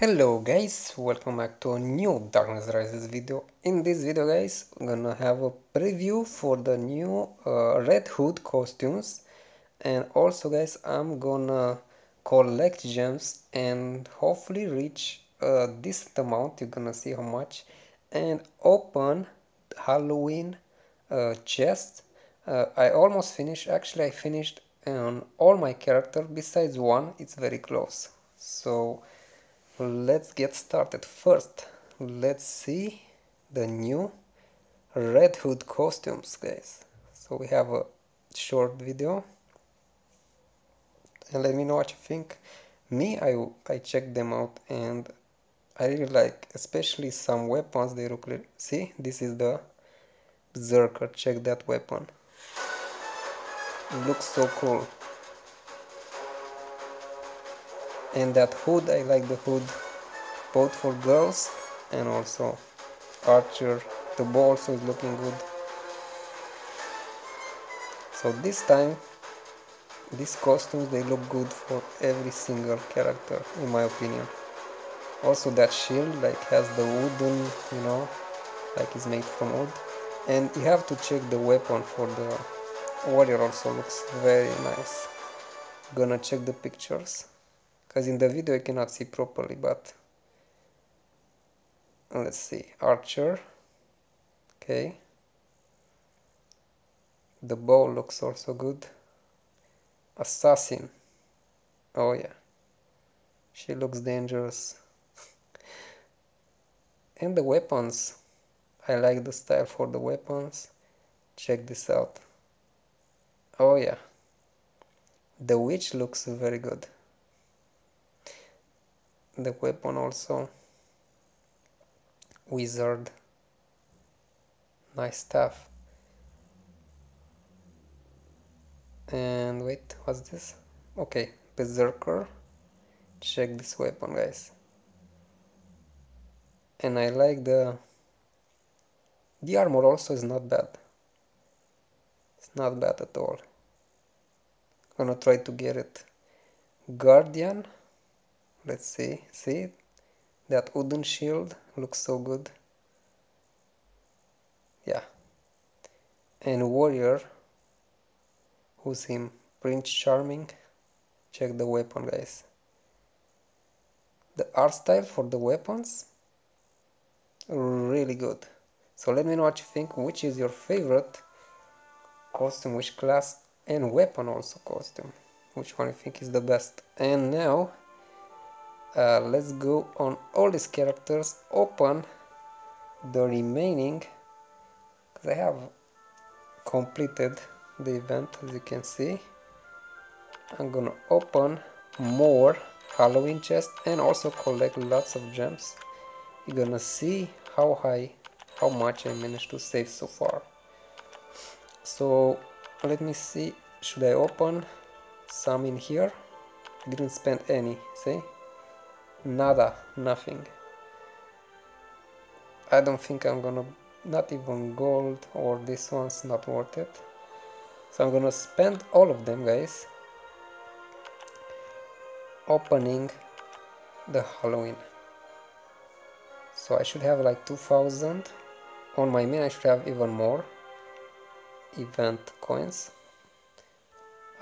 Hello guys, welcome back to a new Darkness Rises video. In this video guys, I'm gonna have a preview for the new Red Hood costumes, and also guys, I'm gonna collect gems and hopefully reach a decent amount, you're gonna see how much, and open Halloween chest. I almost finished, actually I finished on all my character besides one, it's very close. So let's get started. First, let's see the new Red Hood costumes guys. So we have a short video and let me know what you think. I checked them out and I really like, especially some weapons. They look clear. See, this is the Berserker, check that weapon, it looks so cool. And that hood, I like the hood both for girls and also Archer. The bow also is looking good. So this time, these costumes, they look good for every single character in my opinion. Also that shield, like, has the wooden, you know, like it's made from wood. And you have to check the weapon for the Warrior, also looks very nice. Gonna check the pictures, because in the video I cannot see properly, but let's see. Archer, okay, the bow looks also good. Assassin, oh yeah, she looks dangerous. And the weapons, I like the style for the weapons, check this out. Oh yeah, the Witch looks very good. The weapon also, Wizard, nice stuff. And wait, what's this? Okay, Berserker, check this weapon guys. And I like the armor also is not bad, it's not bad at all. Gonna try to get it. Guardian, let's see, see that wooden shield looks so good. Yeah, and Warrior, who's him? Prince Charming, check the weapon guys. The art style for the weapons, really good. So let me know what you think, which is your favorite costume, which class and weapon also costume, which one you think is the best. And now let's go on all these characters, open the remaining, because I have completed the event as you can see. I'm gonna open more Halloween chests and also collect lots of gems. You're gonna see how much I managed to save so far. So let me see, should I open some in here? I didn't spend any, see? Nada, nothing. I don't think I'm gonna, not even gold, or this one's not worth it. So I'm gonna spend all of them guys, opening the Halloween. So I should have like 2000 on my main. I should have even more event coins.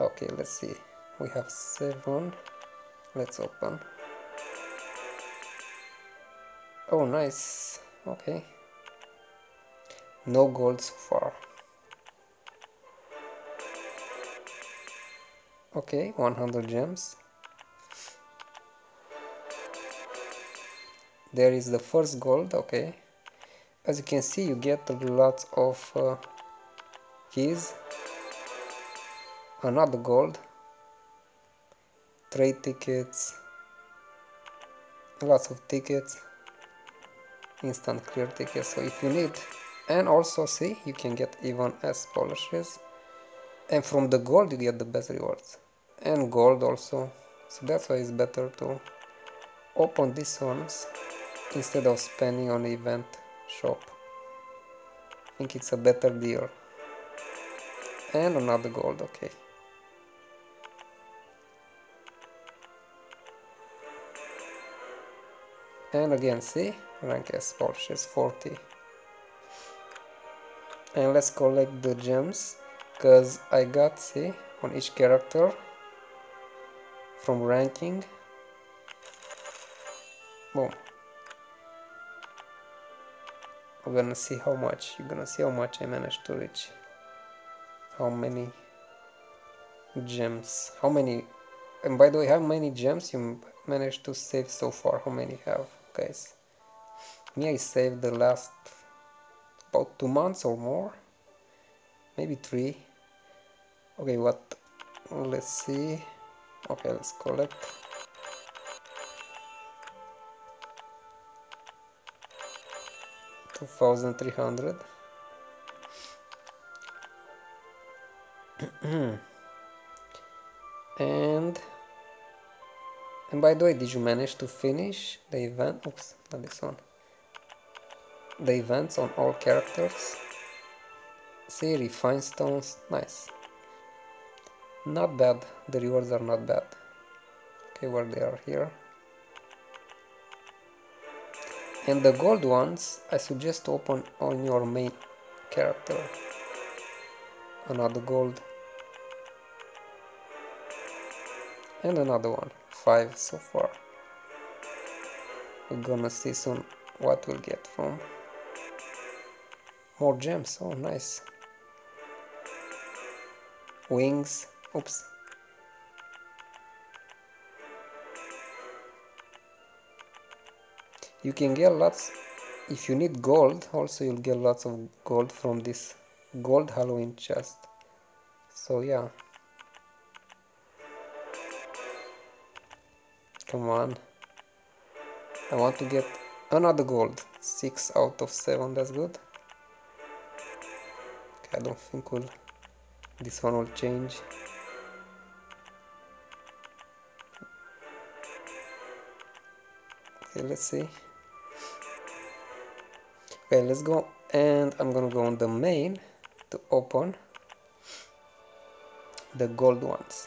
Okay, let's see, we have 7. Let's open. Oh nice, okay, no gold so far. Okay, 100 gems. There is the first gold, okay. As you can see, you get lots of keys. Another gold, trade tickets, lots of tickets, instant clear tickets, so if you need. And also see, you can get even S polishes, and from the gold you get the best rewards, and gold also. So that's why it's better to open these ones instead of spending on the event shop. I think it's a better deal. And another gold, okay. And again, see, rank as Porsche is 40. And let's collect the gems, because I got, see, on each character from ranking. Boom. We're gonna see how much, you're gonna see how much I managed to reach. How many gems, how many, and by the way, how many gems you managed to save so far, how many have, guys? Me, I saved the last about 2 months or more, maybe 3. Okay, what, let's see. Okay, let's collect. $2,300. And by the way, did you manage to finish the event? Oops, not this one. The events on all characters. See, refine stones, nice. Not bad, the rewards are not bad. Okay, well, they are here. And the gold ones, I suggest to open on your main character. Another gold. And another one. 5 so far. We're gonna see soon what we'll get from. More gems, oh nice. Wings, oops. You can get lots, if you need gold, also you'll get lots of gold from this gold Halloween chest. So yeah. Come on. I want to get another gold. 6 out of 7, that's good. Okay, I don't think we'll, this one will change. Okay, let's see. Okay, let's go, and I'm gonna go on the main to open the gold ones.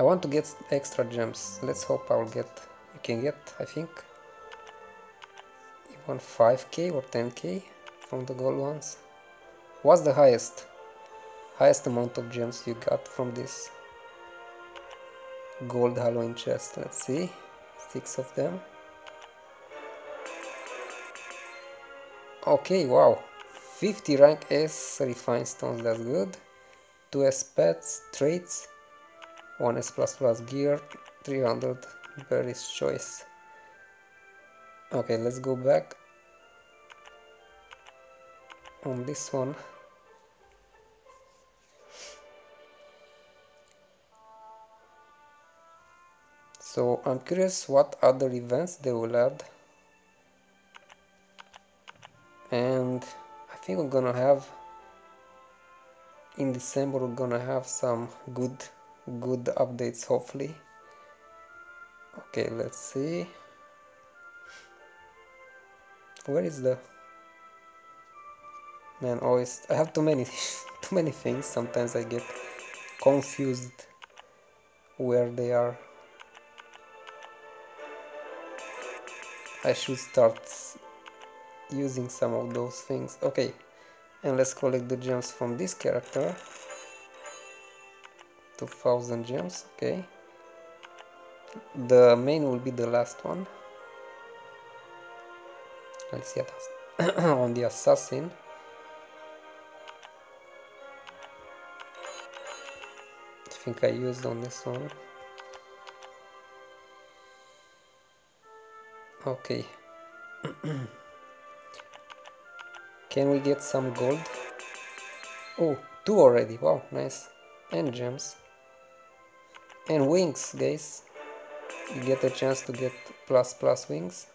I want to get extra gems. Let's hope I'll get, you can get, I think, even 5k or 10k from the gold ones. What's the highest amount of gems you got from this gold Halloween chest? Let's see, 6 of them. Okay, wow, 50 rank S refined stones, that's good. 2 S pets, traits, 1 S++ gear, 300 berries choice. Okay, let's go back on this one. So I'm curious what other events they will add. And I think we're gonna have, in December we're gonna have some good updates hopefully. Okay, let's see. Where is the man? Always I have too many things. Sometimes I get confused where they are. I should start using some of those things. Okay, and let's collect the gems from this character. 2000 gems, okay. The main will be the last one. Let's see on the Assassin. I think I used on this one. Okay. Can we get some gold? Oh, 2 already, wow, nice. And gems. And wings, guys. You get a chance to get ++ wings.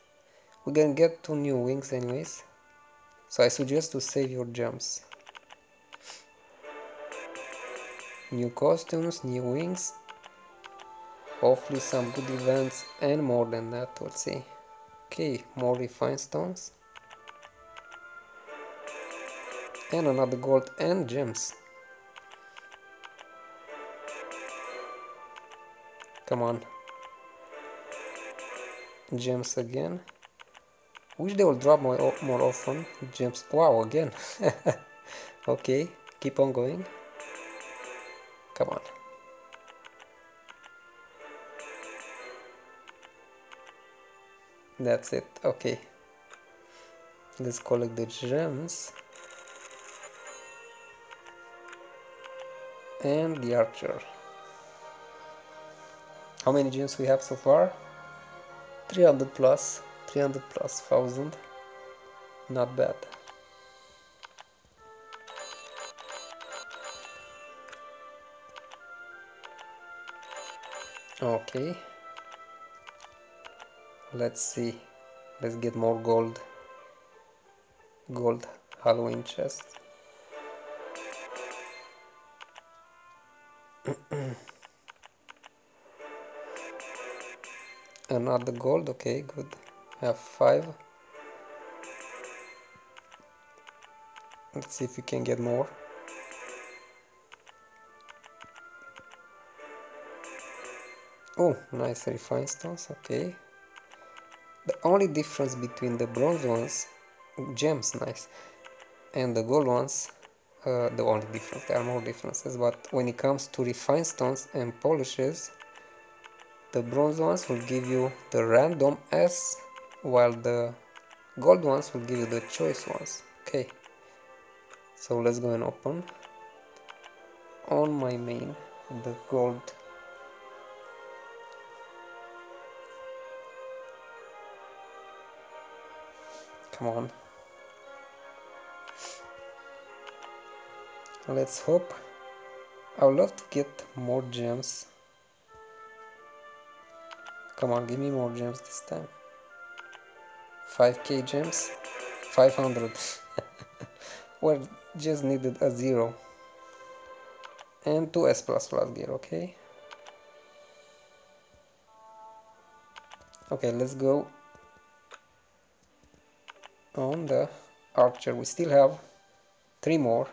We can get 2 new wings anyways. So I suggest to save your gems. New costumes, new wings. Hopefully some good events and more than that, we'll see. Okay, more refined stones. And another gold and gems. Come on. gems again. Wish they will drop more often gems. Wow, again. Okay, keep on going. Come on. That's it. Okay, let's collect the gems and the Archer. How many gems we have so far? 300 plus 300 plus 1000. Not bad. Okay, let's see, let's get more gold. Gold Halloween chest. Another gold. Okay, good. I have 5. Let's see if we can get more. Oh, nice refined stones. Okay, the only difference between the bronze ones, gems, nice, and the gold ones, the only difference, there are more differences, but when it comes to refined stones and polishes, the bronze ones will give you the random S, while the gold ones will give you the choice ones. Okay, so let's go and open on my main the gold. Come on. Let's hope. I would love to get more gems. Come on, give me more gems this time. 5k gems. 500. Well, just needed a 0 and 2 S++ gear. Okay. Okay, let's go on the Archer. We still have 3 more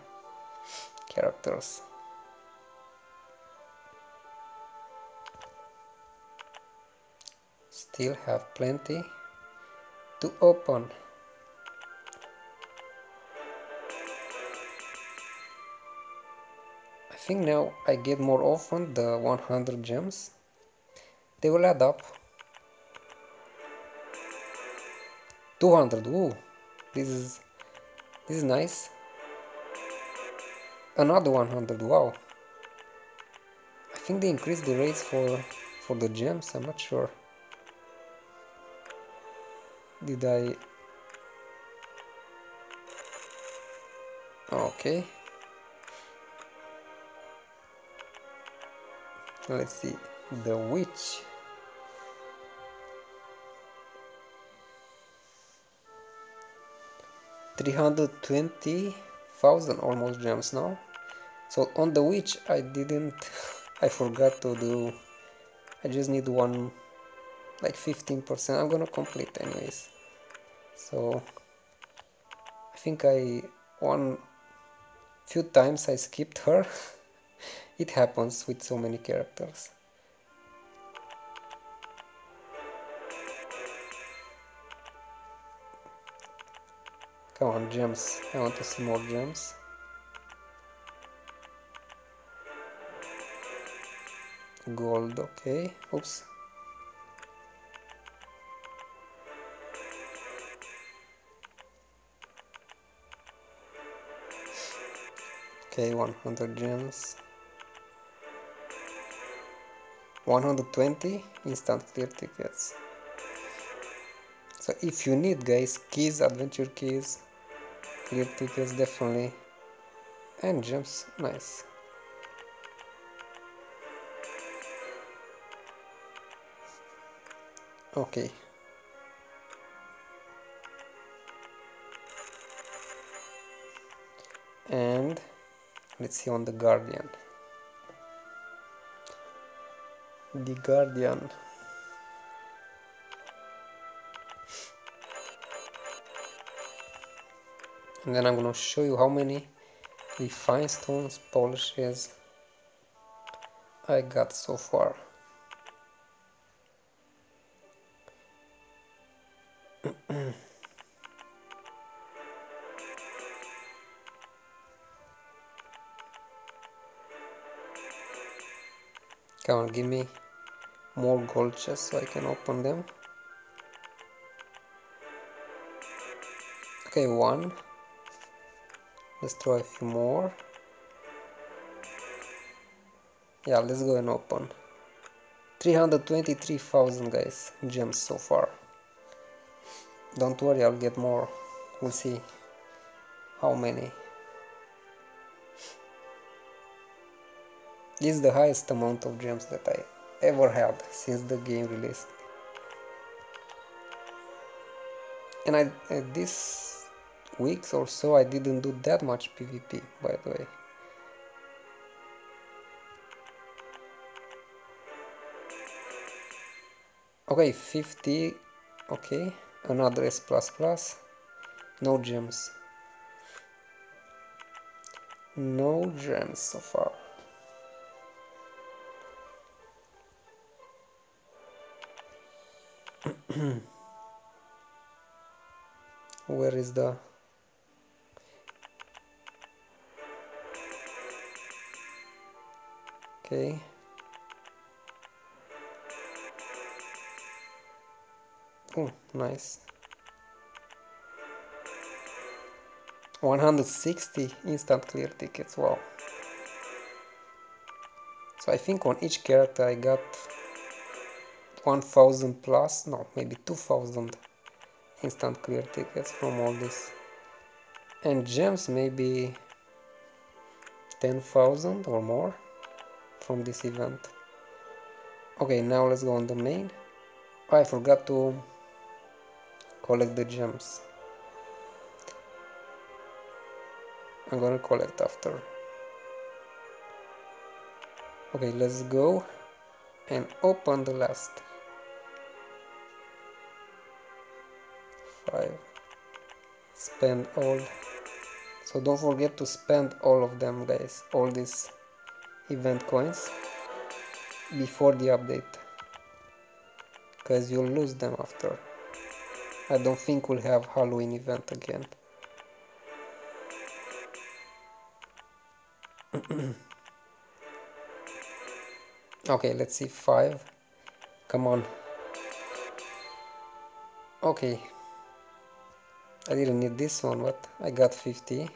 characters. Still have plenty to open. I think now I get more often the 100 gems. They will add up. 200. Ooh. This is nice. Another 100. Wow. I think they increased the rates for the gems. I'm not sure. Did I? Okay. Let's see the Witch. $320,000 almost gems now. So on the Witch I didn't, I forgot to do, I just need one, like 15%. I'm gonna complete anyways. So I think I one few times I skipped her. It happens with so many characters. Come on, gems. I want to see more gems. Gold, okay. Oops. Okay, 100 gems. 120 instant clear tickets. So if you need, guys, keys, adventure keys, clear tickets definitely, and gems, nice. Okay, and let's see on the Guardian. The Guardian, and then I'm gonna show you how many refined stones, polishes I got so far. Come on, give me more gold chests so I can open them. Okay, one. Let's try a few more. Yeah, let's go and open. 323,000 guys, gems so far. Don't worry, I'll get more. We'll see how many. This is the highest amount of gems that I ever had since the game released. And this weeks or so I didn't do that much PvP, by the way. Okay, 50. Okay, another S++. No gems. No gems so far. Where is the... Okay. Oh, nice. 160 instant clear tickets, wow. So I think on each character I got 1000 plus, no, maybe 2000 instant clear tickets from all this. And gems maybe 10,000 or more from this event. Okay, now let's go on the main. I forgot to collect the gems. I'm gonna collect after. Okay, let's go and open the last. 5. Spend all. So don't forget to spend all of them, guys. All these event coins before the update, because you'll lose them after. I don't think we'll have Halloween event again. Okay, let's see. 5. Come on. Okay. I didn't need this one, but I got 50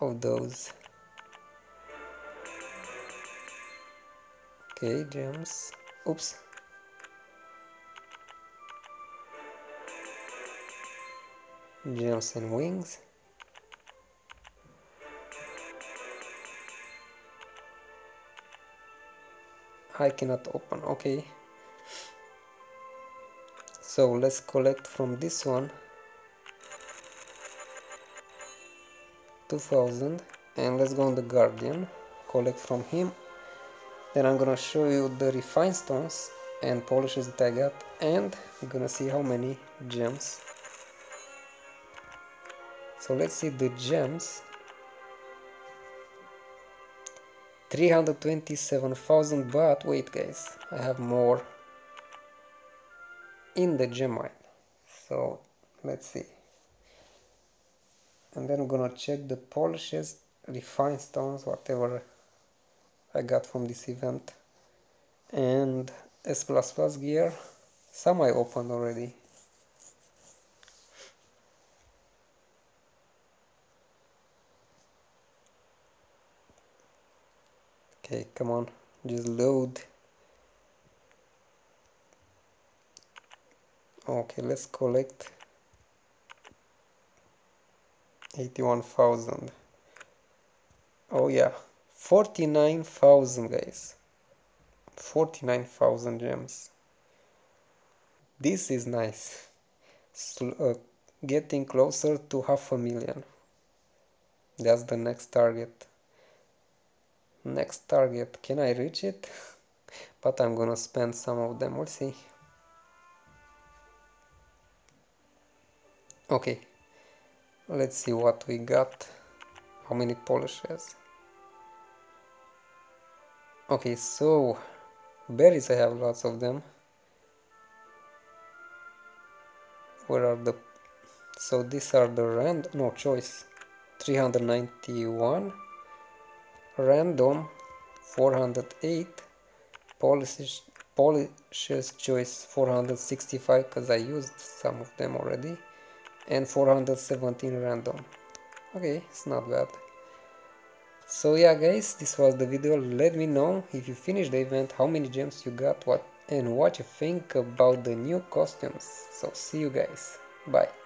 of those. Okay, gems. Oops. Gems and wings. I cannot open. Okay. So let's collect from this one. 2000, and let's go on the Guardian, collect from him. Then I'm gonna show you the refined stones and polishes that I got, and I'm gonna see how many gems. So let's see the gems. 327,000, but wait guys, I have more in the gem mine. So let's see. And then I'm gonna check the polishes, refined stones, whatever I got from this event. And S++ gear, some I opened already. Okay, come on, just load. Okay, let's collect 81,000. Oh yeah, 49,000 guys. 49,000 gems. This is nice. So, getting closer to 500,000. That's the next target. Next target, can I reach it? But I'm gonna spend some of them, we'll see. Okay, let's see what we got. How many polishes? Okay, so berries, I have lots of them. where are the, so these are the choice 391, random 408, Polish's choice 465 because I used some of them already, and 417 random. Okay, it's not bad. So yeah guys, this was the video. Let me know if you finished the event, how many gems you got, what you think about the new costumes. So see you guys, bye.